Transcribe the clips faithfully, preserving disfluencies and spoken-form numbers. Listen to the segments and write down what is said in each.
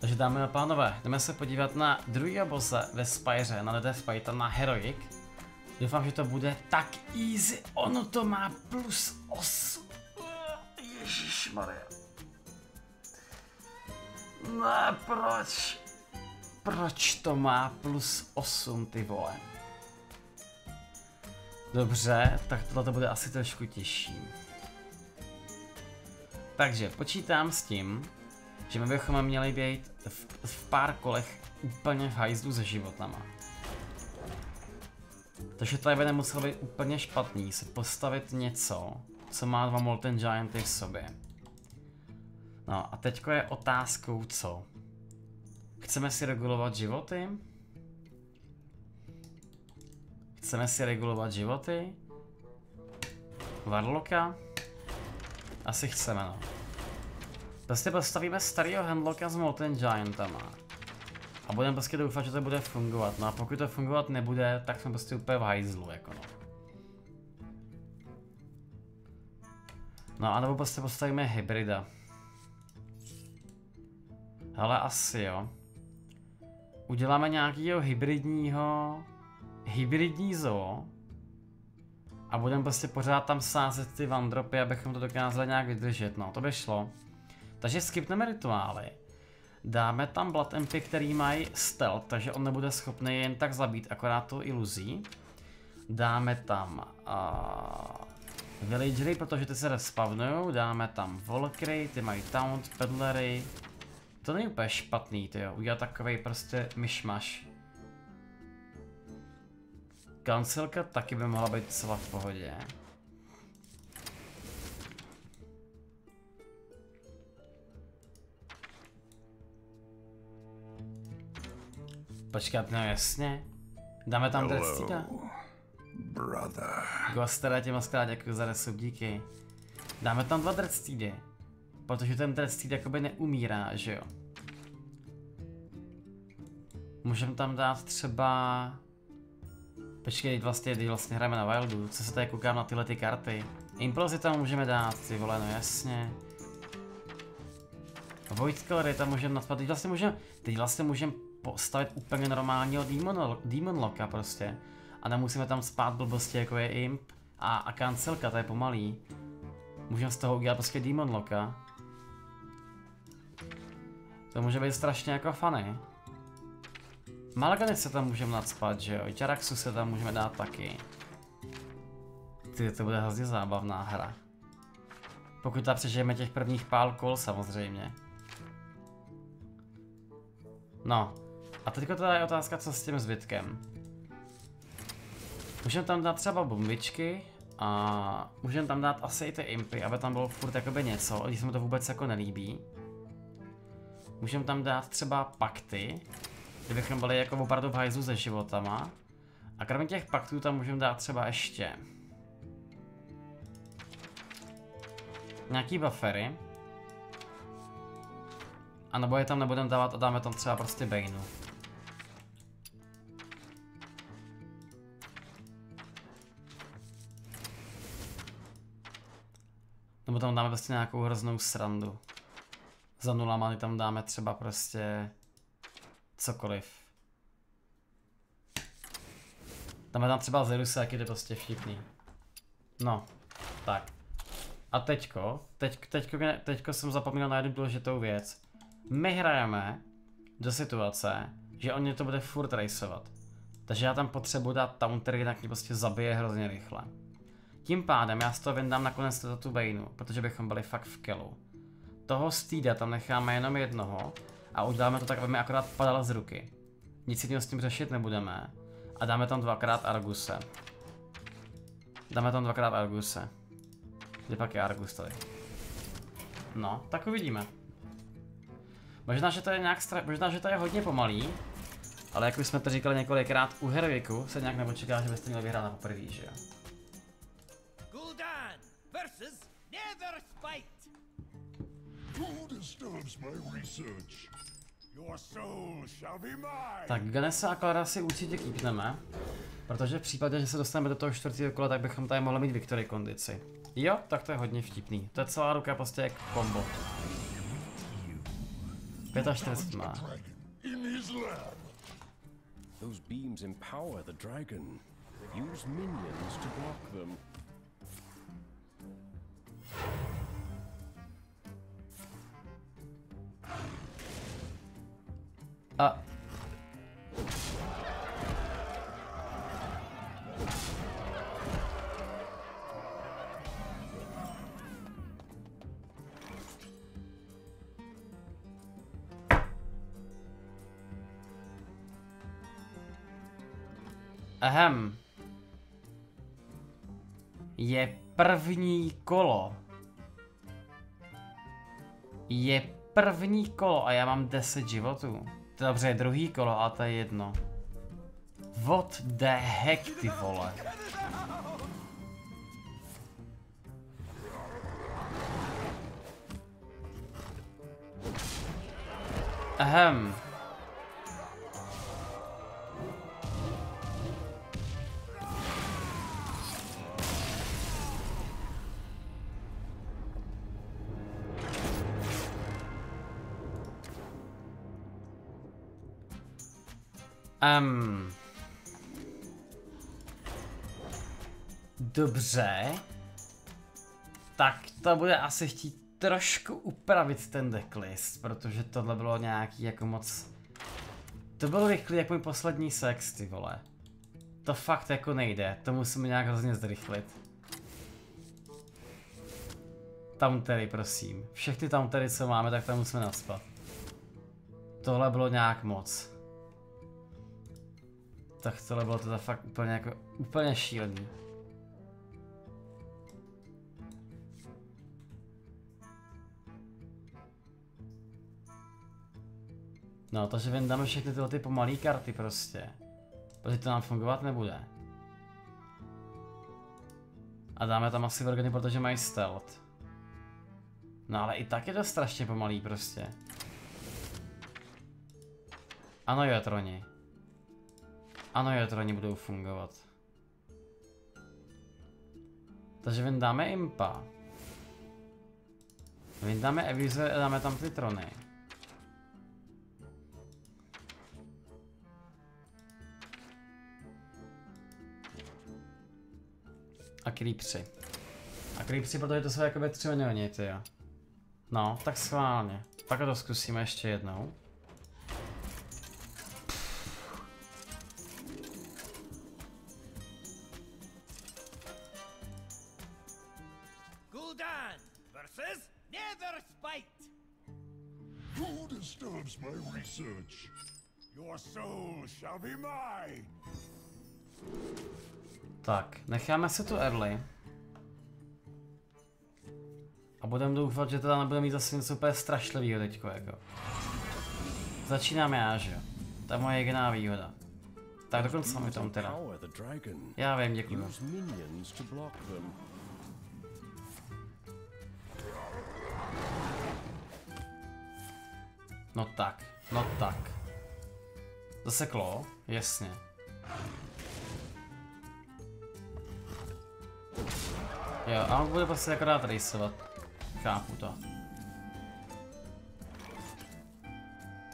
Takže dámy a pánové, jdeme se podívat na druhého bose ve Spyře, na Netherspite, na Heroic. Doufám, že to bude tak easy, ono to má plus osm. Ježišmarja. Ne, proč? Proč to má plus osm, ty vole? Dobře, tak tohle to bude asi trošku těžší. Takže počítám s tím, že my bychom měli být v, v pár kolech úplně v hajzlu se životama. Takže tady by nemuselo být úplně špatný se postavit něco, co má dva Molten Gianty v sobě. No a teďko je otázkou co? Chceme si regulovat životy? Chceme si regulovat životy? Warlocka? Asi chceme, no. Prostě postavíme starého Handlocka s Molten Giantama. A budeme prostě doufat, že to bude fungovat. No a pokud to fungovat nebude, tak jsme prostě úplně v hajzlu, jako no. No a nebo prostě postavíme hybrida. Hele, asi jo. Uděláme nějakýho hybridního... hybridní zoo. A budeme prostě pořád tam sázet ty vandropy, abychom to dokázali nějak vydržet. No, to by šlo. Takže skipneme rituály. Dáme tam Blood M P, který mají stealth, takže on nebude schopný jen tak zabít, akorát to iluzí. Dáme tam uh, villagery, protože ty se respawnují. Dáme tam volkery, ty mají taunt, pedlery. To není úplně špatný, tyjo, udělat takovej prostě myšmaš. Kancelka taky by mohla být celá v pohodě. Počkat, no jasně. Dáme tam Dread Steeda. Gostera, těma zkrát děkuji za resub, díky. Dáme tam dva Dread Steedy. Protože ten Dread Steed jakoby neumírá, že jo. Můžeme tam dát třeba... Počkej, vlastně, když vlastně hrajeme na Wildu, co se tady koukám na tyhle ty karty. Impulzy tam můžeme dát, ty vole, no jasně. Void Ripper tam můžeme nadspat, teď vlastně můžeme... Teď vlastně můžeme... postavit úplně normálního Demonlocka prostě. A nemusíme tam spát blbosti jako je Imp a, a kancelka, to je pomalý. Můžeme z toho udělat prostě Demonlocka. To může být strašně jako funny. Malganis se tam můžeme nadspat, že jo, i Jaraxu se tam můžeme dát taky. Ty, to bude hrozně zábavná hra. Pokud tam přežijeme těch prvních pár kol samozřejmě. No, a teďko teda je otázka, co s tím zbytkem. Můžeme tam dát třeba bombičky a můžeme tam dát asi i ty impy, aby tam bylo furt jakoby něco, když se mu to vůbec jako nelíbí. Můžeme tam dát třeba pakty, kdybychom byli jako opravdu v hajzlu se životama. A kromě těch paktů tam můžeme dát třeba ještě nějaký buffery. A nebo je tam nebudeme dávat a dáme tam třeba prostě Bainu. Nebo tam dáme prostě nějakou hroznou srandu. Za nulama tam dáme třeba prostě cokoliv. Dáme tam třeba Zeruse, jak jde prostě vtipný. No, tak. A teďko, teď, teďko, teďko jsem zapomněl na jednu důležitou věc. My hrajeme do situace, že on mě to bude furt rejsovat. Takže já tam potřebuji dát taunter, jinak mě prostě zabije hrozně rychle. Tím pádem já z toho vyndám nakonec do tu Bainu, protože bychom byli fakt v kelu. Toho Steeda tam necháme jenom jednoho a uděláme to tak, aby mi akorát padala z ruky. Nic jiného s tím řešit nebudeme. A dáme tam dvakrát Arguse. Dáme tam dvakrát Arguse. Kde pak je Argus tady? No, tak uvidíme. Možná, že to je nějak stra... možná, že to je hodně pomalý, ale jak už jsme to říkali několikrát u Heroiku, se nějak neočeká, že byste měli vyhrát na poprvé, že jo? Guldan versus Netherspite. Tak Ganesa a Clara si určitě kýpneme, protože v případě, že se dostaneme do toho čtvrtého kola, tak bychom tady mohli mít victory kondici. Jo, tak to je hodně vtipný. To je celá ruka prostě jak kombo. čtyřicet pět má. Those beams empower the dragon. Use minions to block them. A Ahem. Je první kolo. Je první kolo a já mám deset životů. Dobře, je druhý kolo a to je jedno. What the heck, ty vole. Ahem. Um. Dobře. Tak to bude asi chtít trošku upravit ten decklist, protože tohle bylo nějaký jako moc... To bylo rychlý jak můj poslední sex, ty vole. To fakt jako nejde, to musíme nějak hrozně zrychlit. Tam tady prosím. Všechny tam tady co máme, tak tam musíme naspat. Tohle bylo nějak moc. Tak tohle bylo teda fakt úplně jako, úplně šílený. No, takže vyndáme všechny tyhle ty pomalé karty prostě. Protože to nám fungovat nebude. A dáme tam asi vrgany, protože mají stealth. No ale i tak je to strašně pomalý prostě. Ano jo, troni. Ano, jotroni budou fungovat. Takže vyndáme impa. Vyndáme evize a dáme tam ty trony. A creepři. A creepři, protože to jsou jakoby tři oni, tyjo. No, tak schválně. Tak to zkusíme ještě jednou. Tak, necháme si tu early. A budeme doufat, že teda nebudeme mít zase něco úplně strašlivého teďko, jako. Začínám já, že jo. To je moje jediná výhoda. Tak dokonce sami tam teda. Já vím, děkuji. No tak, no tak. Zaseklo? Jasně. Jo, a on bude prostě akorát rejsovat. Chápu to.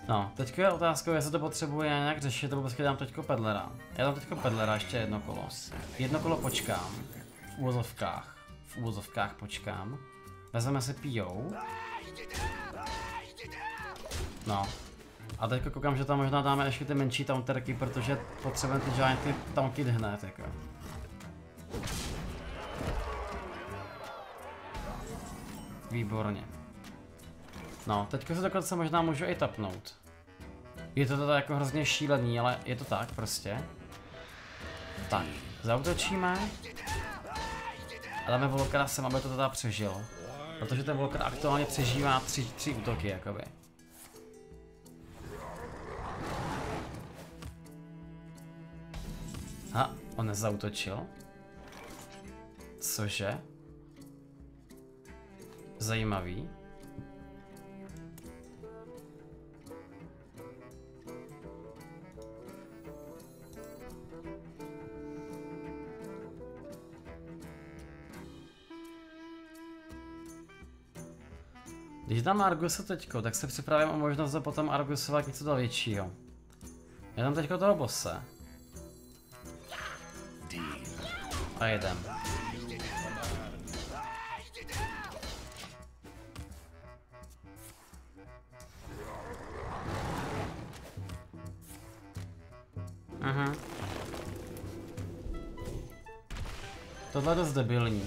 No, teďka je otázka, jestli to potřebuje nějak řešit, nebo prostě dám teďko pedlera. Já dám teďko pedlera, ještě jedno kolo. Jedno kolo počkám. V uvozovkách. V uvozovkách počkám. Vezmeme si pijou. No. A teďka koukám, že tam možná dáme ještě ty menší taunterky, protože potřebujeme ty gianty tauntit hned, jako. Výborně. No, teďka se dokonce možná můžu i tapnout. Je to teda jako hrozně šílený, ale je to tak prostě. Tak, zaútočíme. A dáme Volkera sem, aby to teda přežilo. Protože ten Volker aktuálně přežívá tři, tři útoky, jakoby. Aha, on nezautočil. Cože? Zajímavý. Když dám Argusa teďko, tak se připravím o možnost za potom Argusovat něco do většího. Já dám teďko toho bosse. A jedem. Aha. Tohle je dost debilní.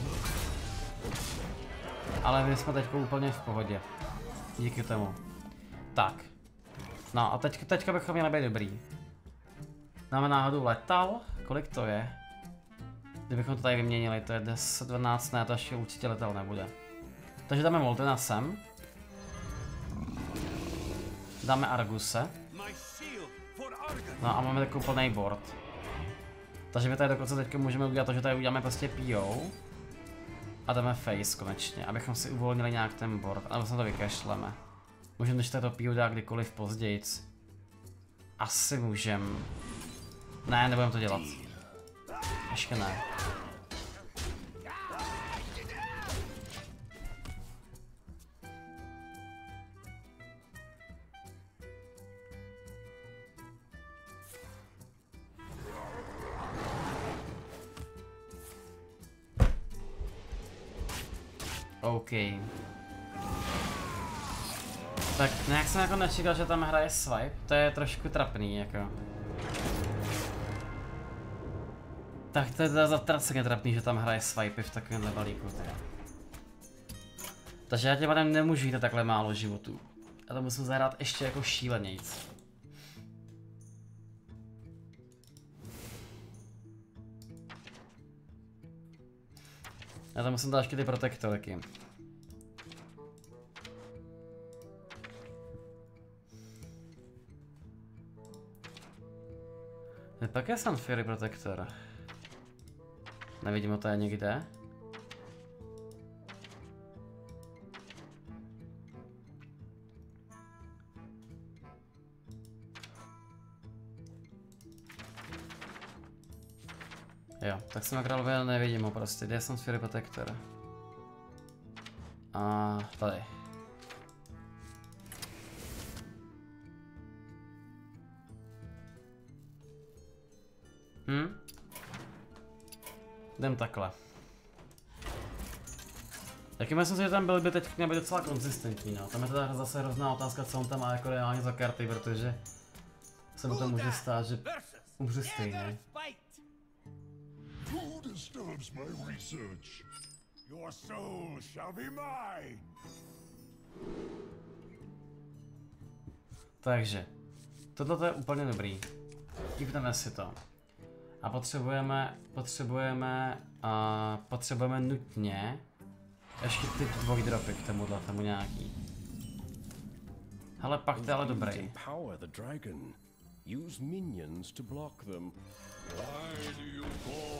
Ale my jsme teď úplně v pohodě. Díky tomu. Tak. No a teď, teďka bychom měli být dobrý. Máme náhodou letal? Kolik to je? Kdybychom to tady vyměnili, to je deset, dvanáct, ne, to ještě určitě letal nebude. Takže dáme Moltena sem. Dáme Arguse. No a máme takový plný board. Takže my tady dokonce teďka můžeme udělat to, že tady uděláme prostě P O. A dáme face konečně, abychom si uvolnili nějak ten board, anebo se to vykašleme. Můžeme ještě to P O dát kdykoliv později. Asi můžem. Ne, nebudeme to dělat. Ještě ne. OK. Tak nějak jsem jako nečekal, že tam hraje swipe, to je trošku trapný jako. Tak to je teda zatraceně trapný, že tam hraje swipe v takovémhle balíku teda. Takže já těm pádem nemůžu jít takhle málo životů. Já to musím zahrát ještě jako šílenějc. Já tam musím dát ještě ty protektorky. Pak je Sun Fury protektor. Nevidím ho tady nikde. Jo, tak jsem nakrál, nevidím ho prostě. Kde jsem Sphere Protector? A tady. Hm? Jdem takhle. Taky myslím si, že tam byl by teď měl být docela konzistentní, no. Tam je teda zase hrozná otázka, co on tam má jako reálně za karty, protože se mu tam může stát, že umře stejně. Who disturbs my research? Your soul shall be mine. Takže, tohle je úplně dobrý. Tipneme si to. A potřebujeme, potřebujeme, uh, potřebujeme nutně ještě ty dvoj dropy k tomuhle, tomu nějaký. Hele, pak to je ale dobrý.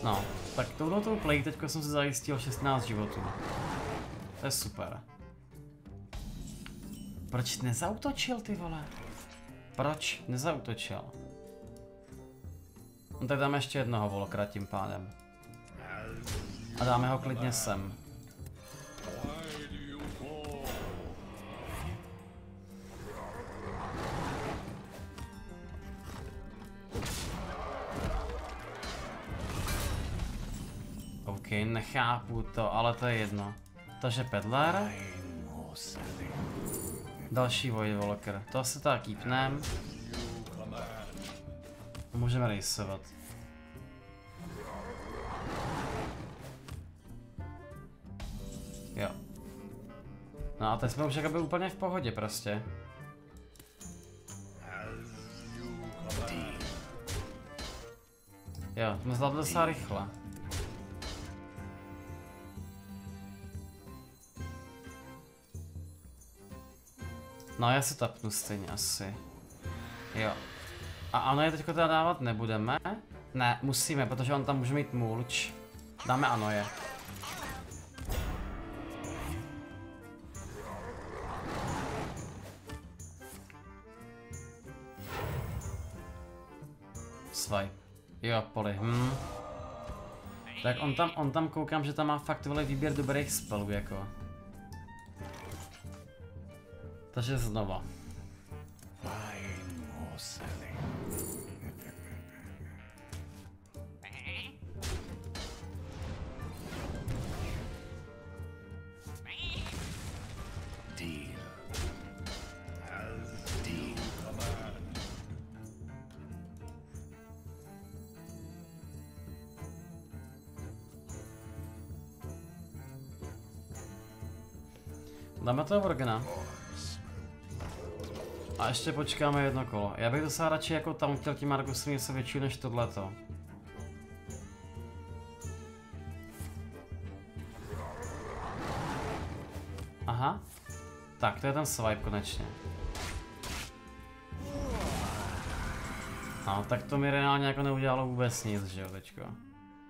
No, tak touhletou play teďka jsem si zajistil šestnáct životů. To je super. Proč nezautočil, ty vole? Proč nezautočil? No tak dáme ještě jednoho volokra tím pádem. A dáme ho klidně sem. Okay, nechápu to, ale to je jedno. Takže Pedlar. Další Void Walker. To asi tak kýpnem. Můžeme rejsovat. Jo. No a teď jsme už jakoby úplně v pohodě prostě. Jo, jsme zvládli docela rychle. No já se tapnu stejně asi. Jo. A ano, je teďko teda dávat nebudeme. Ne, musíme, protože on tam může mít mulč. Dáme ano je. Swipe. Jo, poli. Hm. Tak on tam, on tam koukám, že tam má fakt velký výběr dobrých spelů jako. Takže znova. Dáme toho Vorgena. A ještě počkáme jedno kolo. Já bych docela radši jako tam chtěl tím Argusem něco větší než tohleto. Aha. Tak, to je ten swipe konečně. No, tak to mi reálně jako neudělalo vůbec nic, že jo, teďko.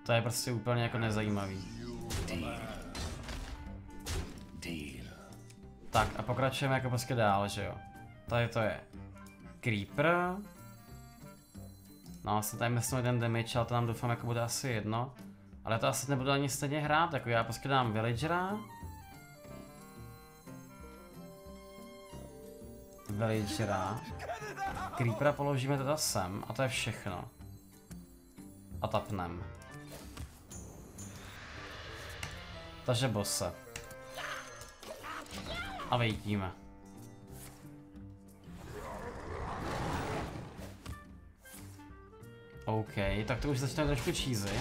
To je prostě úplně jako nezajímavý. Tak a pokračujeme jako prostě dál, že jo. Tady to je Creeper. No vlastně tady myslím ten damage, ale to nám doufám jako bude asi jedno. Ale to asi nebudu ani stejně hrát, jako já prostě dám Villagera. Villagera. Creepera položíme teda sem a to je všechno. A tapnem. Takže bosse. A vyjdíme. OK, tak to už začne trošku cheesy.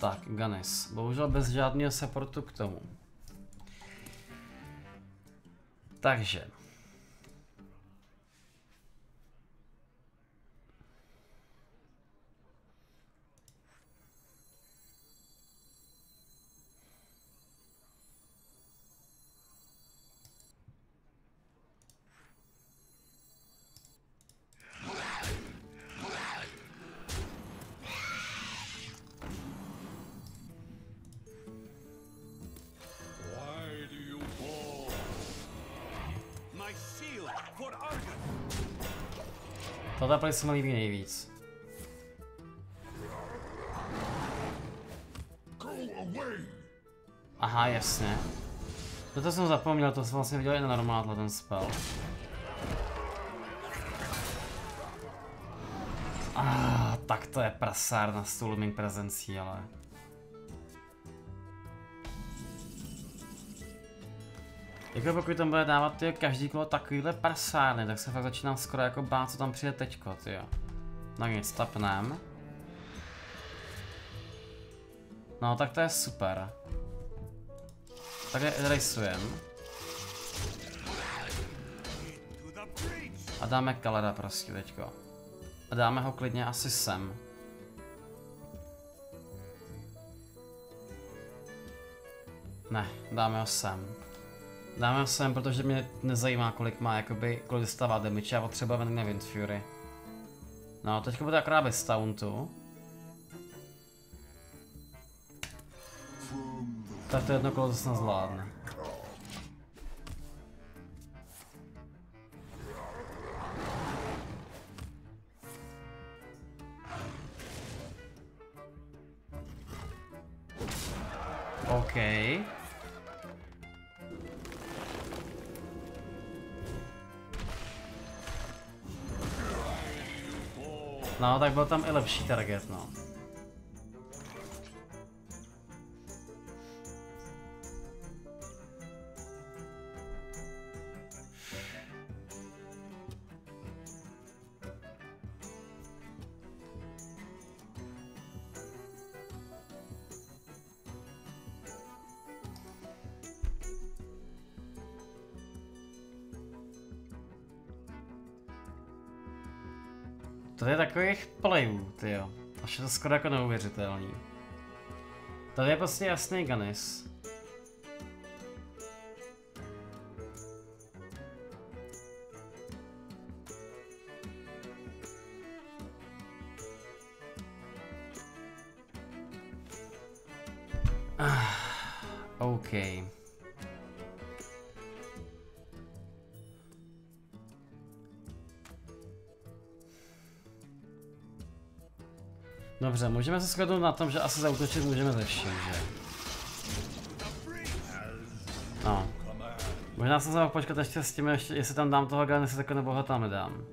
Tak, Ganis. Bohužel bez žádného supportu k tomu. Takže. Tato play se mi líbí nejvíc. Aha, jasně. Toto jsem zapomněl, to jsem vlastně viděl i na normátla ten spell. Ah, tak to je prasárna s tou looming prezencí, ale... Jako pokud tam bude dávat tyjo, každý kolo takovýhle prasárny, tak se fakt začínám skoro jako bát, co tam přijde teďko, tyjo. No nic, tapnem. No tak to je super. Takhle rejsujem. A dáme Kaleda prostě teďko. A dáme ho klidně asi sem. Ne, dáme ho sem. Dáme ho sem, protože mě nezajímá, kolik má, jakoby, kolik dostává damage, já potřeba ven Wind Fury. No, teďka bude akorát bez tauntu. Tak to jedno kolo zase nezvládne. OK. No, tak byl tam i lepší target, no. Tady je takových playů, tyjo. Až je to skoro jako neuvěřitelný. Tady je prostě jasný Ganis. Ah, OK. Dobře, můžeme se shodnout na tom, že asi zaútočit můžeme ze všem, že? No. Možná jsem se mohl počkat ještě s tím, ještě, jestli tam dám toho Guldan, tak nebo ho tam nedám.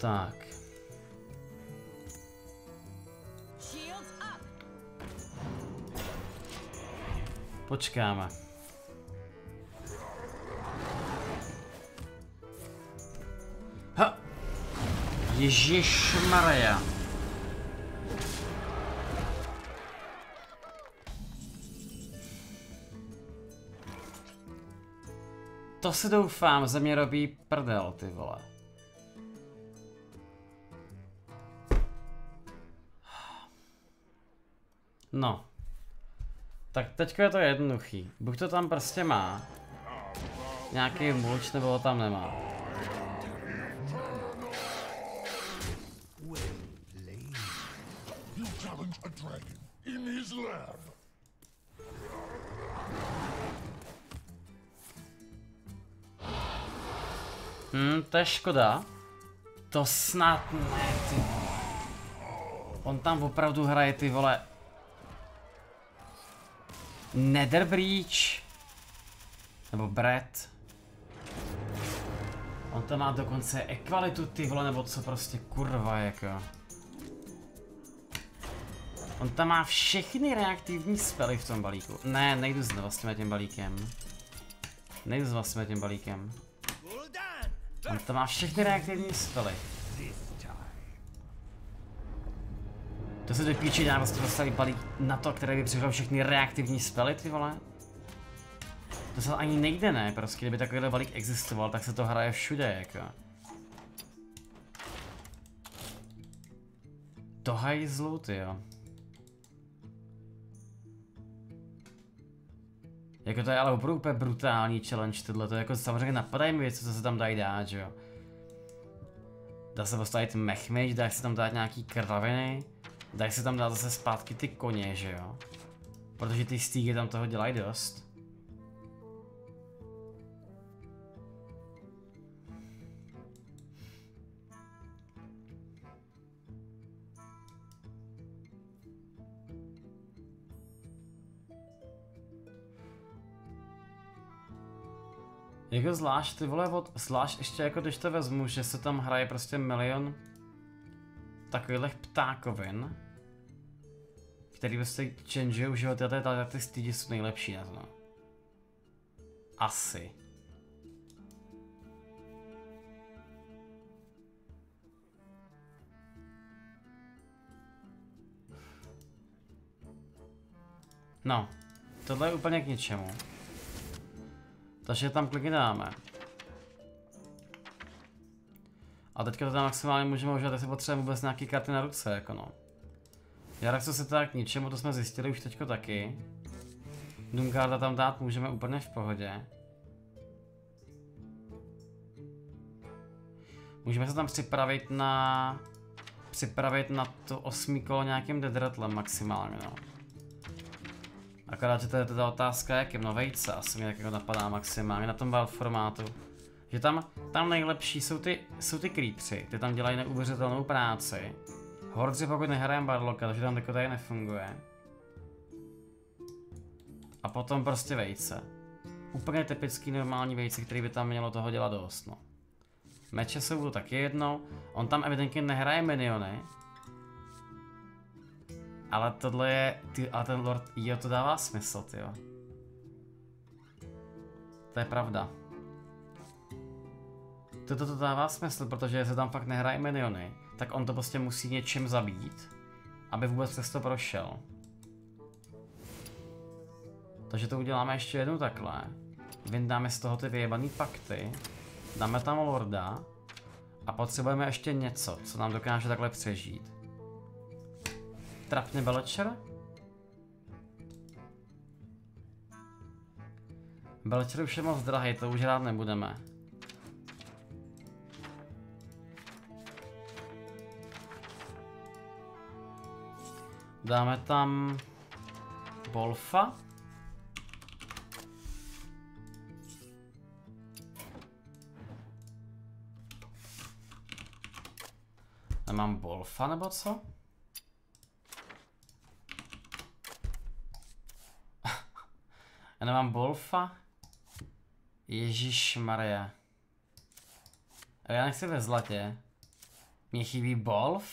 Tak. Počkáme. Ha! Ježišmarja. To si doufám, ze mě robí prdel, ty vole. No. Tak teďko je to jednoduchý. Buď to tam prostě má nějaký mulč, nebo ho tam nemá. Hmm, to je škoda. To snad ne, ty vole. On tam opravdu hraje, ty vole. Nether Breach nebo Bread. On tam má dokonce ekvalitu, ty vole, nebo co prostě kurva jako. On tam má všechny reaktivní spely v tom balíku. Ne, nejdu s vlastním tím balíkem. Nejdu s vlastním tím balíkem. On tam má všechny reaktivní spely. To se dopíči, já vlastně dostali balík na to, které by přišlo všechny reaktivní spely, ty vole. To se ani nejde, ne, prostě, kdyby takovýhle balík existoval, tak se to hraje všude, jako. To hajzlu, ty jo. Jako to je ale opravdu úplně brutální challenge tohle, to jako samozřejmě napadají mi věci, co se tam dají dát, že jo. Dá se postavit mechmage, dá se tam dát nějaký kraviny. Daj si tam dát zase zpátky ty koně, že jo? Protože ty stígy tam toho dělají dost. Jako zvlášť, ty vole, od, zvlášť ještě jako když to vezmu, že se tam hraje prostě milion takových ptákovin, který prostě changeujou život, a tady ty stýdi jsou nejlepší na to. Asi. No, tohle je úplně k ničemu. Takže tam kliky dáme. A teďka to tam maximálně můžeme užít, jestli potřebujeme vůbec nějaký karty na ruce, jako no. Jarak co se tak k ničemu, to jsme zjistili už teďko taky. Doomguarda tam dát můžeme úplně v pohodě. Můžeme se tam připravit na... Připravit na to osmý kolo nějakým deadrattlem maximálně, no. Akorát, že to je teda otázka, jakým, no vejce asi mě tak jako napadá maximálně na tom wild formátu. Že tam, tam nejlepší jsou ty, jsou ty creepři, ty tam dělají neuvěřitelnou práci. Hordři pokud nehrajem Warlocka, takže tam jako tady nefunguje. A potom prostě vejce. Úplně typický normální vejce, který by tam mělo toho dělat dost, no. Meče jsou to taky jedno, on tam evidentně nehraje miniony. Ale tohle je, ty, ale ten lord, jo, to dává smysl, jo. To je pravda. Toto to dává smysl, protože se tam fakt nehrají miniony, tak on to prostě musí něčím zabít, aby vůbec přes to prošel. Takže to uděláme ještě jednou takhle. Vyndáme z toho ty vyjebaný pakty, dáme tam lorda a potřebujeme ještě něco, co nám dokáže takhle přežít. Trapný Belcher? Belcher už je moc drahý, to už rád nebudeme. Dáme tam Wolfa. Nemám Wolfa nebo co? Já nemám Wolfa. Ježišmarja. Já nechci ve zlatě. Mně chybí Wolf?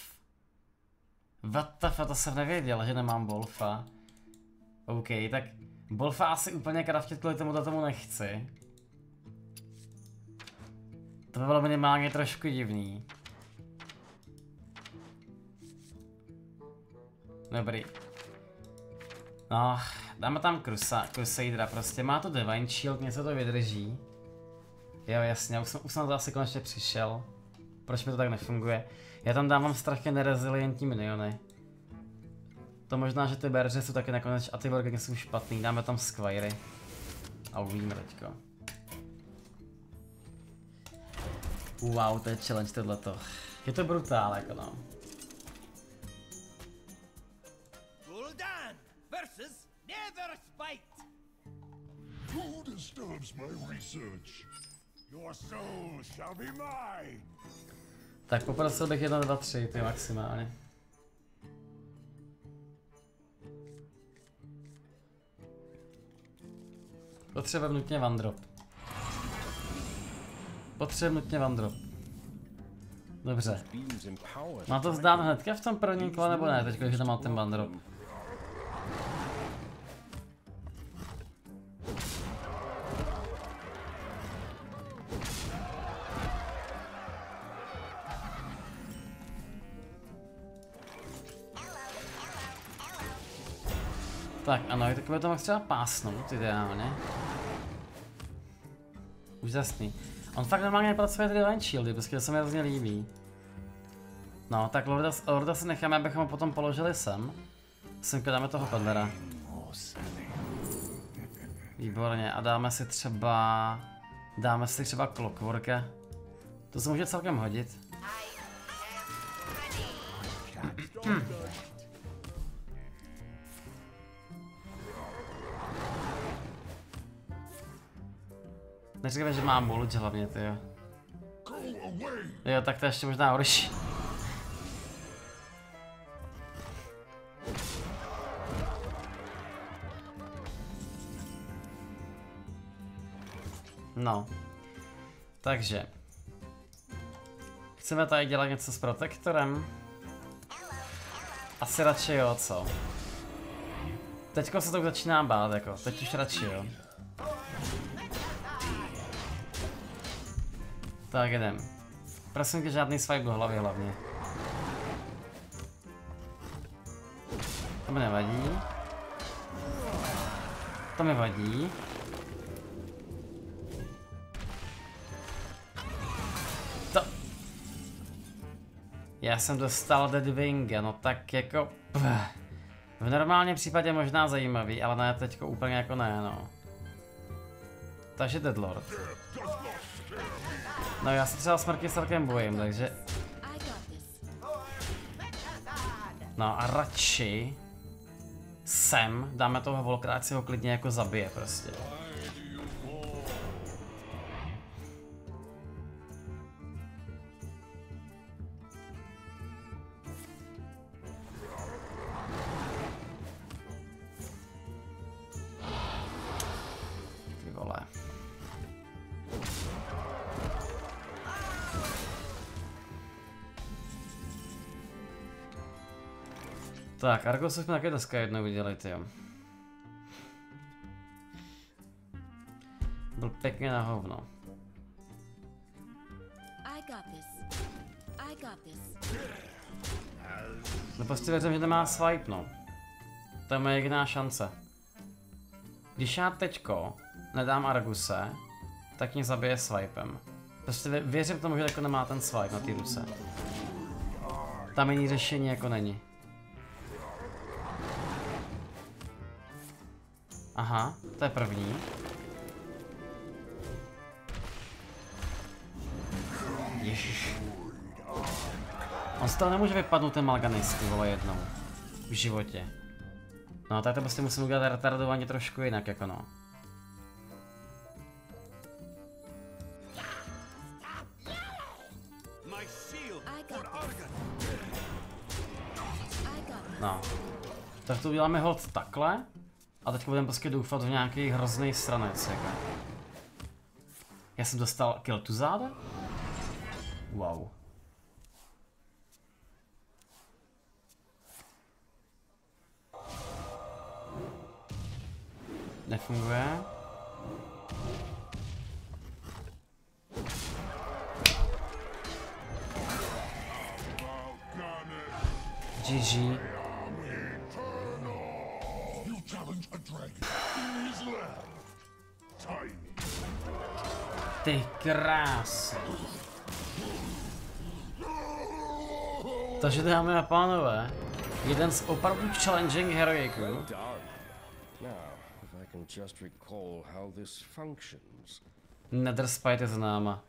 W T F, to jsem nevěděl, že nemám Wolfa. OK, tak Wolfa asi úplně kraftit kvůli tomu tomu nechci. To by bylo minimálně trošku divný. Dobrý. No, dáme tam Crusa, Crusadera prostě, má to Divine Shield, něco to vydrží. Jo, jasně, už jsem, už jsem na to asi konečně přišel. Proč mi to tak nefunguje? Já tam dávám strašně nerezilientní miniony. To možná, že ty berže jsou taky nakonec a ty Wargany jsou špatný, dáme tam Squiry. A uvidíme teďko. Wow, to je challenge tohleto. Je to brutál, jako no. Guldan versus Netherspite. Who disturbs my research? Your soul shall be mine. Tak poprosil bych jedna, dva, tři, ty maximálně. Potřebuji nutně one drop. Potřebuji nutně one drop. Dobře. Má to zdát hnedka v tom prvním kole nebo ne, teď když tam mám ten one drop. Tak ano, je takové to max třeba pásnout ideálně. Úžasný. On fakt normálně nepracuje tady Divine Shieldy, protože se mi hrozně líbí. No, tak Lorda, Lorda si necháme, abychom ho potom položili sem. Simka, dáme toho Pedlera. Výborně, a dáme si třeba... Dáme si třeba Clockworka. To se může celkem hodit. Neříkám, že mám boluč hlavně, ty jo. Jo, tak to ještě možná horší. No. Takže. Chceme tady dělat něco s protektorem? Asi radši jo, co? Teďko se to začíná bát, jako. Teď už radši jo. Tak jdem. Prosím tě, žádný swipe do hlavy hlavně. To mi nevadí. To mi vadí. To... Já jsem dostal Deadwinga, no tak jako... Pff. V normálním případě možná zajímavý, ale ne teďko úplně jako ne, no. Takže Deadlord. No já se třeba smrky celkem bojím, takže... No a radši... Sem dáme toho volkrát, si ho klidně jako zabije prostě. Tak, Argus jsme také dneska jednou viděli, tyjo. Byl pěkně na hovno. No prostě věřím, že nemá swipe, no. To je moje jediná šance. Když já teďko nedám Arguse, tak mě zabije swipem. Prostě věřím tomu, že jako nemá ten swipe na té ruce. Tam jiný řešení jako není. Aha, to je první. Ježiš. On z toho nemůže vypadnout ten Malganis, ty vole, jednou. v životě. No tak to prostě musím udělat retardovaně trošku jinak jako no. No. Tak to uděláme hod takhle. A teď budeme prostě doufat v nějaký hrozný sranec jako. Já jsem dostal kill tu záda? Wow. Nefunguje. G G. Ty krásy. Takže dámy a pánové, jeden z opravdu challenging heroiků. Netherspite je známa.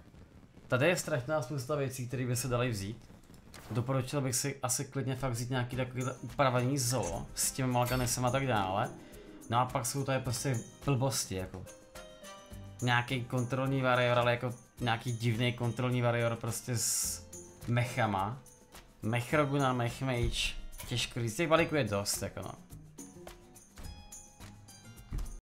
Tady je strašná spousta věcí, které by se daly vzít. Doporučil bych si asi klidně fakt vzít nějaký takový upravený zoo s těmi Malganisem a tak dále. No a pak jsou tady prostě blbosti jako. Nějaký kontrolní varior, ale jako nějaký divný kontrolní varior prostě s mechama. Mech rogu na mech mage. Těžko říct, těch balíků je dost jako no.